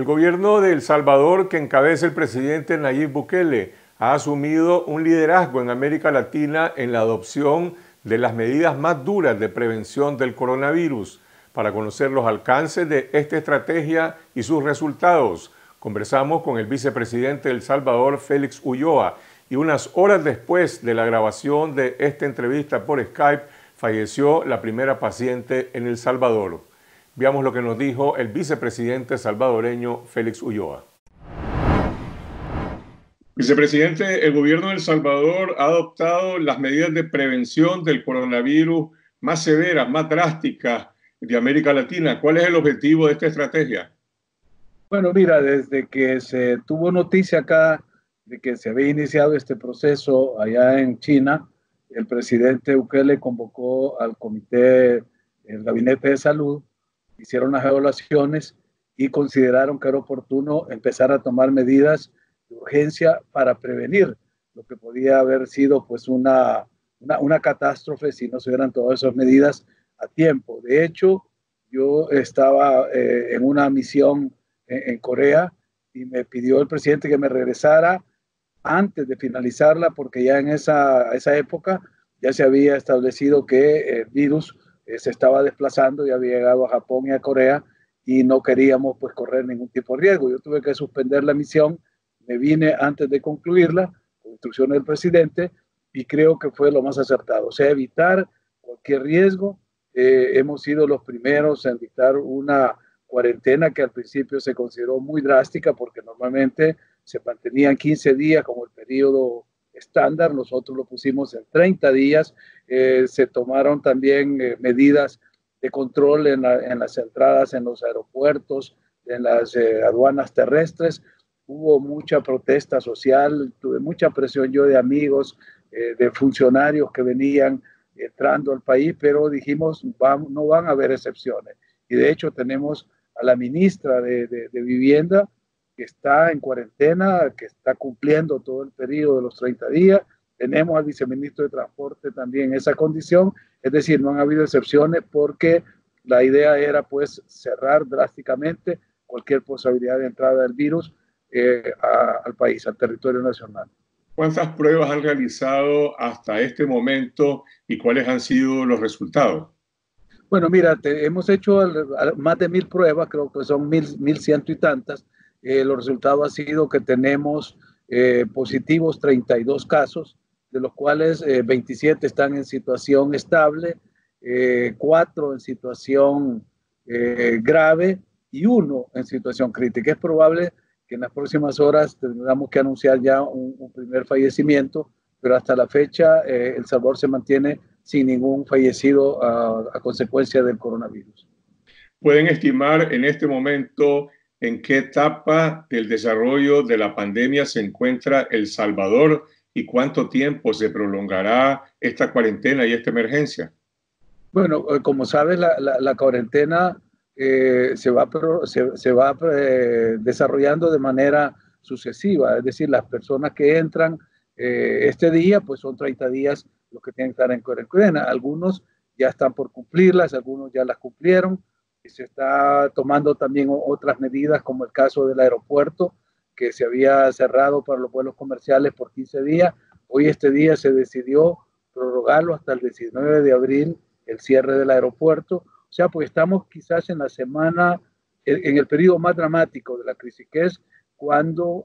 El gobierno de El Salvador, que encabeza el presidente Nayib Bukele, ha asumido un liderazgo en América Latina en la adopción de las medidas más duras de prevención del coronavirus. Para conocer los alcances de esta estrategia y sus resultados, conversamos con el vicepresidente de El Salvador, Félix Ulloa, y unas horas después de la grabación de esta entrevista por Skype, falleció la primera paciente en El Salvador. Veamos lo que nos dijo el vicepresidente salvadoreño, Félix Ulloa. Vicepresidente, el gobierno de El Salvador ha adoptado las medidas de prevención del coronavirus más severas, más drásticas de América Latina. ¿Cuál es el objetivo de esta estrategia? Bueno, mira, desde que se tuvo noticia acá de que se había iniciado este proceso allá en China, el presidente Bukele convocó al comité, el gabinete de salud, hicieron las evaluaciones y consideraron que era oportuno empezar a tomar medidas de urgencia para prevenir lo que podía haber sido pues una catástrofe si no se hubieran todas esas medidas a tiempo. De hecho, yo estaba en una misión en Corea y me pidió el presidente que me regresara antes de finalizarla, porque ya en esa época ya se había establecido que el virus se estaba desplazando y había llegado a Japón y a Corea, y no queríamos pues correr ningún tipo de riesgo. Yo tuve que suspender la misión, me vine antes de concluirla, con instrucciones del presidente, y creo que fue lo más acertado. O sea, evitar cualquier riesgo. Hemos sido los primeros en dictar una cuarentena que al principio se consideró muy drástica, porque normalmente se mantenían 15 días como el periodo estándar. Nosotros lo pusimos en 30 días. Se tomaron también medidas de control en las entradas, en los aeropuertos, en las aduanas terrestres. Hubo mucha protesta social, tuve mucha presión yo de amigos, de funcionarios que venían entrando al país, pero dijimos no van a haber excepciones. Y de hecho tenemos a la ministra de Vivienda, que está en cuarentena, que está cumpliendo todo el periodo de los 30 días. Tenemos al viceministro de Transporte también en esa condición. Es decir, no han habido excepciones, porque la idea era pues cerrar drásticamente cualquier posibilidad de entrada del virus al país, al territorio nacional. ¿Cuántas pruebas han realizado hasta este momento y cuáles han sido los resultados? Bueno, mira, hemos hecho más de 1.000 pruebas, creo que son 1.100 y tantas. Los resultados han sido que tenemos positivos 32 casos, de los cuales 27 están en situación estable, 4 en situación grave y 1 en situación crítica. Es probable que en las próximas horas tengamos que anunciar ya un primer fallecimiento, pero hasta la fecha El Salvador se mantiene sin ningún fallecido a consecuencia del coronavirus. ¿Pueden estimar en este momento en qué etapa del desarrollo de la pandemia se encuentra El Salvador y cuánto tiempo se prolongará esta cuarentena y esta emergencia? Bueno, como sabes, la cuarentena se va desarrollando de manera sucesiva. Es decir, las personas que entran este día, pues son 30 días los que tienen que estar en cuarentena. Algunos ya están por cumplirlas, algunos ya las cumplieron. Se está tomando también otras medidas, como el caso del aeropuerto, que se había cerrado para los vuelos comerciales por 15 días. Hoy este día se decidió prorrogarlo hasta el 19 de abril, el cierre del aeropuerto. O sea, pues estamos quizás en la semana, en el periodo más dramático de la crisis, que es cuando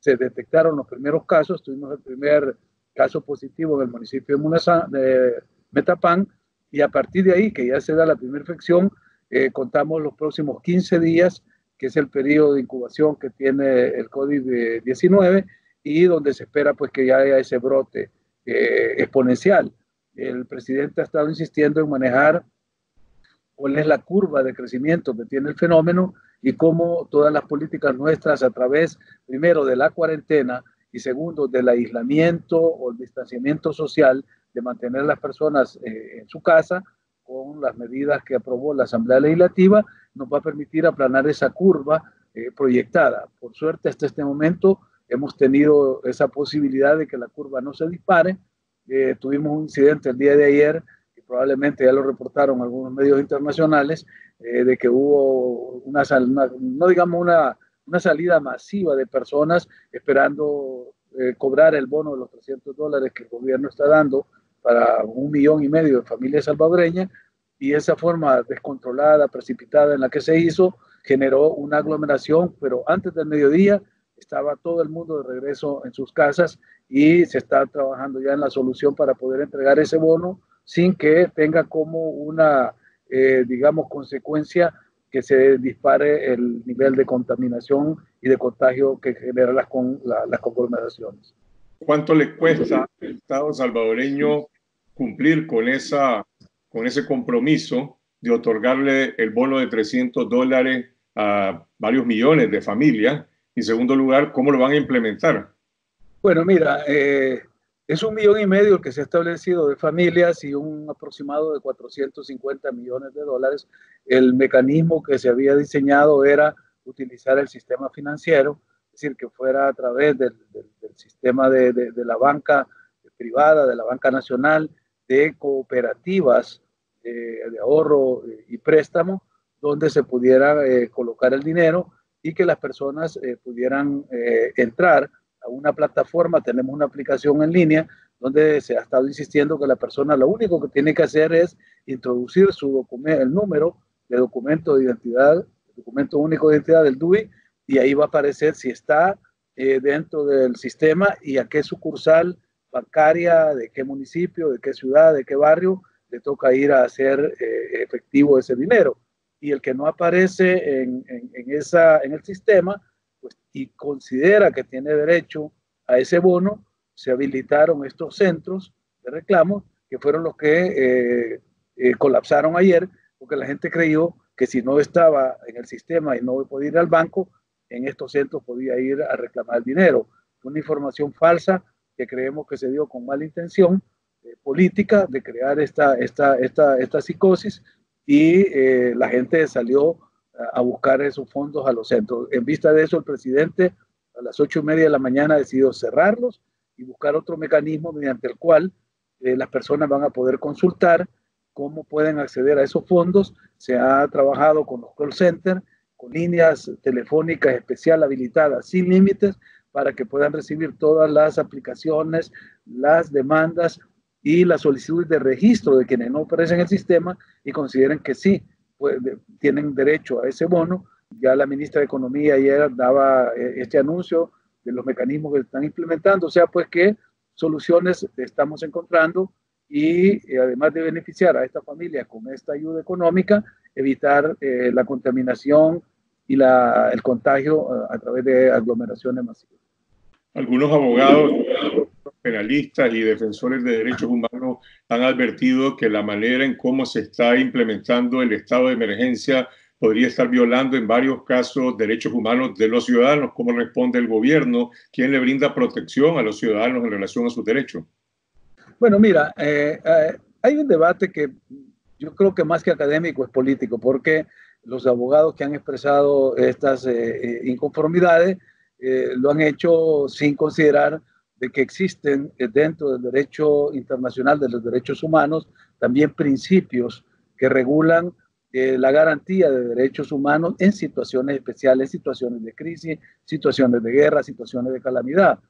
se detectaron los primeros casos. Tuvimos el primer caso positivo en el municipio de Metapán, y a partir de ahí, que ya se da la primera infección, contamos los próximos 15 días, que es el periodo de incubación que tiene el COVID-19, y donde se espera pues que ya haya ese brote exponencial. El presidente ha estado insistiendo en manejar cuál es la curva de crecimiento que tiene el fenómeno y cómo todas las políticas nuestras, a través primero de la cuarentena y segundo del aislamiento o el distanciamiento social, de mantener a las personas en su casa, con las medidas que aprobó la Asamblea Legislativa, nos va a permitir aplanar esa curva proyectada. Por suerte, hasta este momento hemos tenido esa posibilidad de que la curva no se dispare. Tuvimos un incidente el día de ayer que probablemente ya lo reportaron algunos medios internacionales, de que hubo una salida masiva de personas esperando cobrar el bono de los $300 que el gobierno está dando para 1,5 millones de familias salvadoreñas, y esa forma descontrolada, precipitada en la que se hizo, generó una aglomeración, pero antes del mediodía estaba todo el mundo de regreso en sus casas y se está trabajando ya en la solución para poder entregar ese bono sin que tenga como una, digamos, consecuencia que se dispare el nivel de contaminación y de contagio que generan las conglomeraciones. ¿Cuánto le cuesta al Estado salvadoreño cumplir con ese compromiso de otorgarle el bono de $300 a varios millones de familias? Y en segundo lugar, ¿cómo lo van a implementar? Bueno, mira, es 1,5 millones el que se ha establecido de familias y un aproximado de $450 millones. El mecanismo que se había diseñado era utilizar el sistema financiero, es decir, que fuera a través del sistema de la banca privada, de la banca nacional, de cooperativas de ahorro y préstamo, donde se pudiera colocar el dinero y que las personas pudieran entrar a una plataforma. Tenemos una aplicación en línea donde se ha estado insistiendo que la persona lo único que tiene que hacer es introducir el número de documento de identidad, documento único de identidad del DUI, y ahí va a aparecer si está dentro del sistema y a qué sucursal bancaria, de qué municipio, de qué ciudad, de qué barrio le toca ir a hacer efectivo ese dinero. Y el que no aparece en el sistema, pues, y considera que tiene derecho a ese bono, se habilitaron estos centros de reclamo, que fueron los que colapsaron ayer, porque la gente creyó que si no estaba en el sistema y no podía ir al banco, en estos centros podía ir a reclamar dinero. Una información falsa que creemos que se dio con mala intención política de crear esta psicosis, y la gente salió a buscar esos fondos a los centros. En vista de eso, el presidente a las 8:30 de la mañana decidió cerrarlos y buscar otro mecanismo mediante el cual las personas van a poder consultar cómo pueden acceder a esos fondos. Se ha trabajado con los call centers, con líneas telefónicas especial habilitadas, sin límites, para que puedan recibir todas las aplicaciones, las demandas y la solicitud de registro de quienes no aparecen en el sistema y consideren que sí, pues, tienen derecho a ese bono. Ya la ministra de Economía ayer daba este anuncio de los mecanismos que están implementando, o sea, pues, que soluciones estamos encontrando y además de beneficiar a esta familia con esta ayuda económica, evitar la contaminación y el contagio a través de aglomeraciones masivas. Algunos abogados, penalistas y defensores de derechos humanos han advertido que la manera en cómo se está implementando el estado de emergencia podría estar violando en varios casos derechos humanos de los ciudadanos. ¿Cómo responde el gobierno? ¿Quién le brinda protección a los ciudadanos en relación a sus derechos? Bueno, mira, hay un debate que yo creo que más que académico es político, porque los abogados que han expresado estas inconformidades lo han hecho sin considerar de que existen dentro del derecho internacional de los derechos humanos también principios que regulan la garantía de derechos humanos en situaciones especiales, situaciones de crisis, situaciones de guerra, situaciones de calamidad.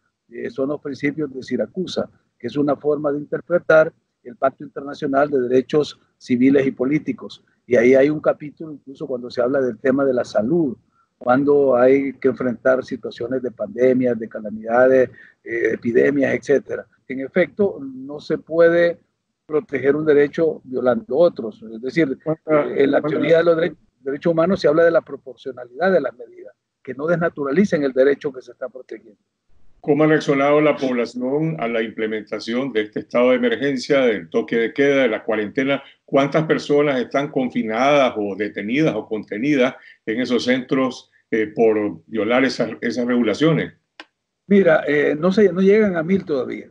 Son los principios de Siracusa, que es una forma de interpretar el Pacto Internacional de Derechos Civiles y Políticos. Y ahí hay un capítulo incluso cuando se habla del tema de la salud, cuando hay que enfrentar situaciones de pandemias, de calamidades, epidemias, etc. En efecto, no se puede proteger un derecho violando otros. Es decir, en la teoría de los derechos humanos se habla de la proporcionalidad de las medidas, que no desnaturalicen el derecho que se está protegiendo. ¿Cómo ha reaccionado la población a la implementación de este estado de emergencia, del toque de queda, de la cuarentena? ¿Cuántas personas están confinadas o detenidas o contenidas en esos centros por violar esas regulaciones? Mira, no llegan a 1,000 todavía.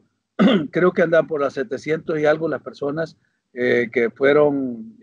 Creo que andan por las 700 y algo las personas que fueron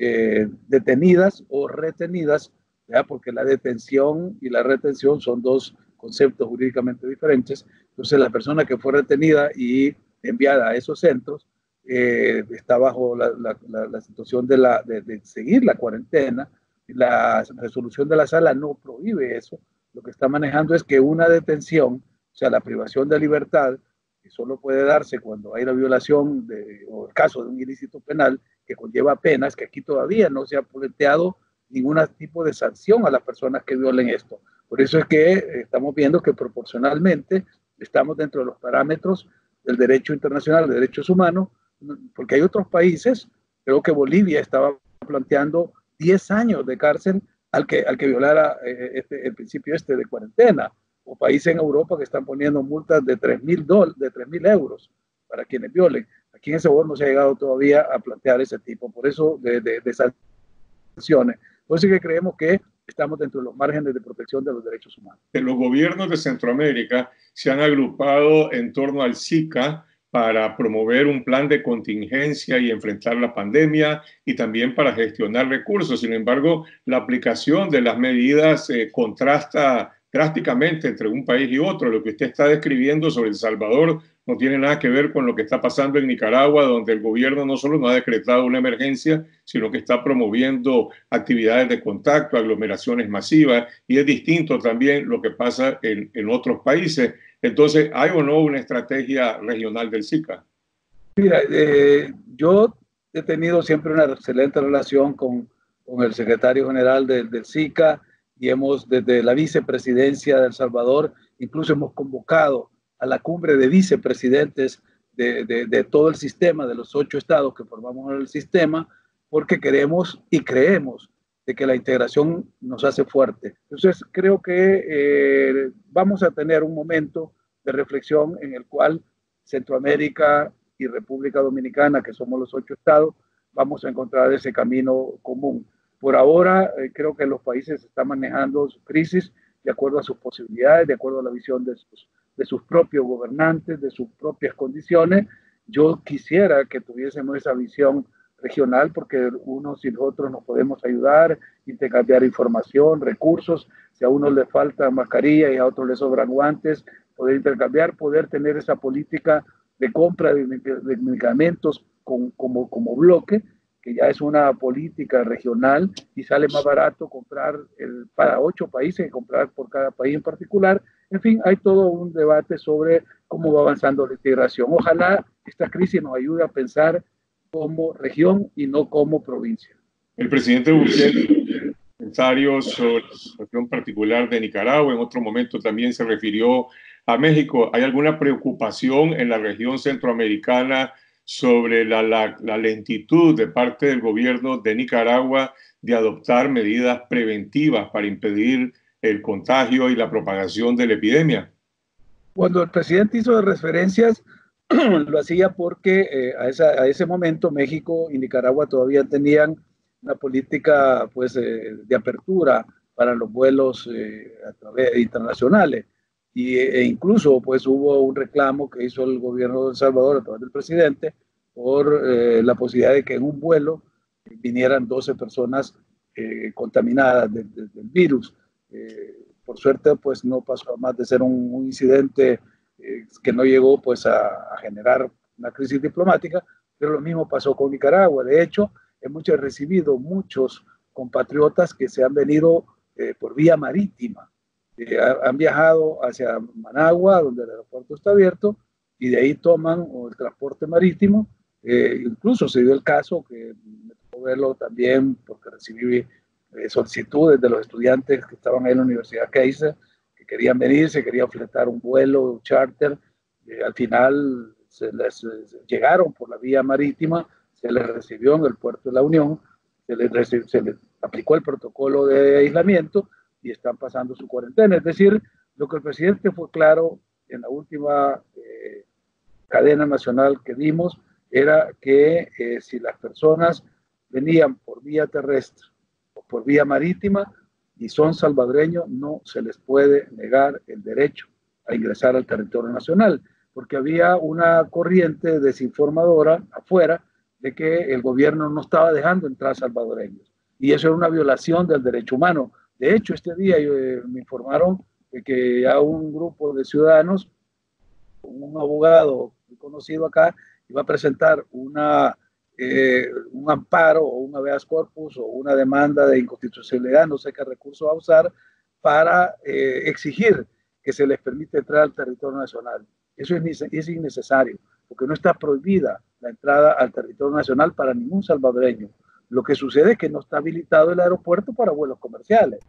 detenidas o retenidas, ¿ya? Porque la detención y la retención son dos conceptos jurídicamente diferentes. Entonces, la persona que fue retenida y enviada a esos centros está bajo la situación de seguir la cuarentena. La resolución de la sala no prohíbe eso. Lo que está manejando es que una detención, o sea, la privación de libertad, que solo puede darse cuando hay la violación o el caso de un ilícito penal que conlleva penas, que aquí todavía no se ha planteado ningún tipo de sanción a las personas que violen esto. Por eso es que estamos viendo que proporcionalmente estamos dentro de los parámetros del derecho internacional de derechos humanos, porque hay otros países, creo que Bolivia estaba planteando 10 años de cárcel al que violara el principio de cuarentena, o países en Europa que están poniendo multas de 3.000 euros para quienes violen. Aquí en El Salvador no se ha llegado todavía a plantear ese tipo, por eso de sanciones. Entonces que creemos que estamos dentro de los márgenes de protección de los derechos humanos. Los gobiernos de Centroamérica se han agrupado en torno al SICA para promover un plan de contingencia y enfrentar la pandemia y también para gestionar recursos. Sin embargo, la aplicación de las medidas contrasta drásticamente entre un país y otro. Lo que usted está describiendo sobre El Salvador no tiene nada que ver con lo que está pasando en Nicaragua, donde el gobierno no solo no ha decretado una emergencia, sino que está promoviendo actividades de contacto, aglomeraciones masivas, y es distinto también lo que pasa en otros países. Entonces, ¿hay o no una estrategia regional del SICA? Mira, yo he tenido siempre una excelente relación con el secretario general del SICA, y desde la vicepresidencia de El Salvador, incluso hemos convocado a la cumbre de vicepresidentes de todo el sistema, de los 8 estados que formamos el sistema, porque queremos y creemos de que la integración nos hace fuerte. Entonces creo que vamos a tener un momento de reflexión en el cual Centroamérica y República Dominicana, que somos los 8 estados, vamos a encontrar ese camino común. Por ahora, creo que los países están manejando su crisis de acuerdo a sus posibilidades, de acuerdo a la visión de sus propios gobernantes, de sus propias condiciones. Yo quisiera que tuviésemos esa visión regional, porque unos y los otros nos podemos ayudar, intercambiar información, recursos. Si a unos les falta mascarilla y a otros les sobran guantes, poder intercambiar, poder tener esa política de compra de medicamentos como bloque, que ya es una política regional y sale más barato comprar para 8 países que comprar por cada país en particular. En fin, hay todo un debate sobre cómo va avanzando la integración. Ojalá esta crisis nos ayude a pensar como región y no como provincia. El presidente Bukele, comentario sobre la situación particular de Nicaragua, en otro momento también se refirió a México. ¿Hay alguna preocupación en la región centroamericana sobre la lentitud de parte del gobierno de Nicaragua de adoptar medidas preventivas para impedir el contagio y la propagación de la epidemia? Cuando el presidente hizo referencias, lo hacía porque a ese momento México y Nicaragua todavía tenían una política de apertura para los vuelos internacionales. E incluso hubo un reclamo que hizo el gobierno de El Salvador a través del presidente por la posibilidad de que en un vuelo vinieran 12 personas contaminadas del virus. Por suerte no pasó más de ser un incidente que no llegó a generar una crisis diplomática, pero lo mismo pasó con Nicaragua. De hecho, he recibido muchos compatriotas que se han venido por vía marítima. Han viajado hacia Managua, donde el aeropuerto está abierto, y de ahí toman el transporte marítimo. Incluso se dio el caso, que me tocó verlo también, porque recibí solicitudes de los estudiantes que estaban ahí en la Universidad Keiser, que querían venir, se quería fletar un vuelo, un charter. Al final llegaron por la vía marítima, se les recibió en el puerto de la Unión, se les aplicó el protocolo de aislamiento, y están pasando su cuarentena. Es decir, lo que el presidente fue claro en la última cadena nacional que vimos era que si las personas venían por vía terrestre o por vía marítima y son salvadoreños, no se les puede negar el derecho a ingresar al territorio nacional, porque había una corriente desinformadora afuera de que el gobierno no estaba dejando entrar salvadoreños, y eso era una violación del derecho humano. De hecho, este día me informaron de que ya un grupo de ciudadanos, un abogado conocido acá, iba a presentar un amparo o un habeas corpus o una demanda de inconstitucionalidad, no sé qué recurso va a usar, para exigir que se les permita entrar al territorio nacional. Eso es innecesario, porque no está prohibida la entrada al territorio nacional para ningún salvadoreño. Lo que sucede es que no está habilitado el aeropuerto para vuelos comerciales.